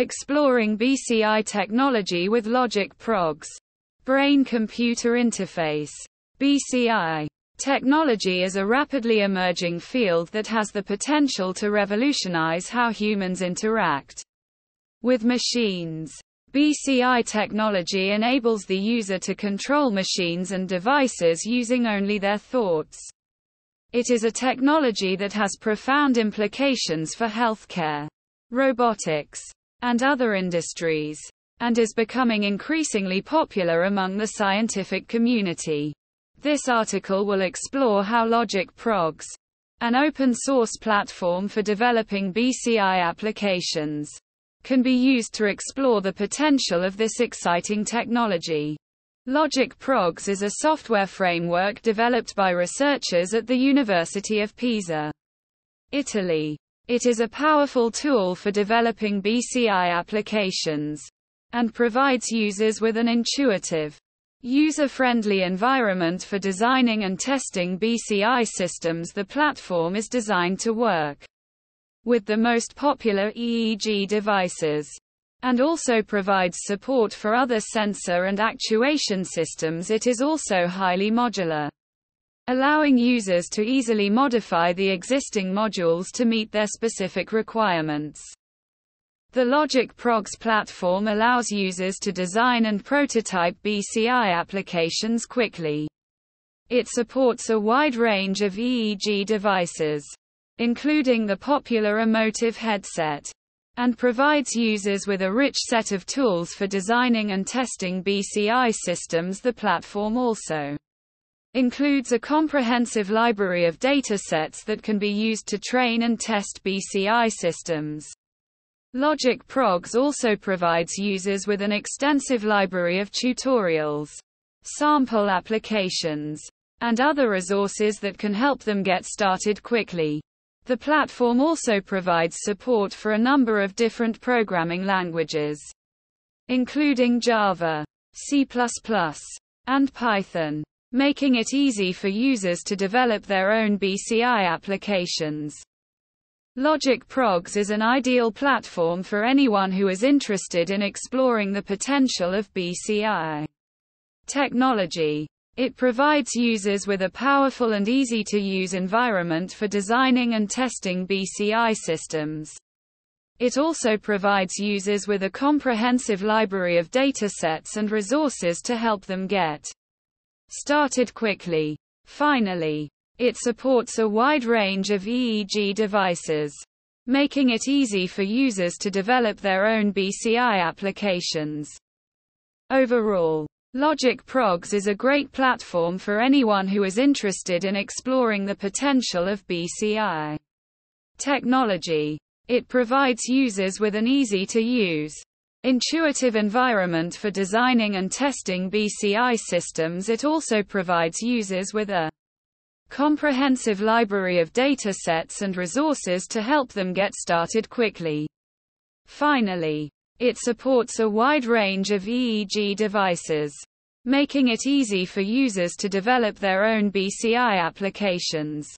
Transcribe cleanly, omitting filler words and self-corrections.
Exploring BCI Technology with LogicProgs. Brain-Computer Interface. BCI. Technology is a rapidly emerging field that has the potential to revolutionize how humans interact with machines. BCI technology enables the user to control machines and devices using only their thoughts. It is a technology that has profound implications for healthcare, robotics, and other industries, and is becoming increasingly popular among the scientific community. This article will explore how LogicProgs, an open-source platform for developing BCI applications, can be used to explore the potential of this exciting technology. LogicProgs is a software framework developed by researchers at the University of Pisa, Italy. It is a powerful tool for developing BCI applications, and provides users with an intuitive, user-friendly environment for designing and testing BCI systems. The platform is designed to work with the most popular EEG devices, and also provides support for other sensor and actuation systems. It is also highly modular, allowing users to easily modify the existing modules to meet their specific requirements. The LogicProgs platform allows users to design and prototype BCI applications quickly. It supports a wide range of EEG devices, including the popular Emotiv headset, and provides users with a rich set of tools for designing and testing BCI systems. The platform also includes a comprehensive library of datasets that can be used to train and test BCI systems. LogicProgs also provides users with an extensive library of tutorials, sample applications, and other resources that can help them get started quickly. The platform also provides support for a number of different programming languages, including Java, C++, and Python, making it easy for users to develop their own BCI applications. LogicProgs is an ideal platform for anyone who is interested in exploring the potential of BCI technology. It provides users with a powerful and easy-to-use environment for designing and testing BCI systems. It also provides users with a comprehensive library of datasets and resources to help them get started quickly. Finally, it supports a wide range of EEG devices, making it easy for users to develop their own BCI applications. Overall, LogicProgs is a great platform for anyone who is interested in exploring the potential of BCI technology. It provides users with an easy-to-use, intuitive environment for designing and testing BCI systems. It also provides users with a comprehensive library of datasets and resources to help them get started quickly. Finally, it supports a wide range of EEG devices, making it easy for users to develop their own BCI applications.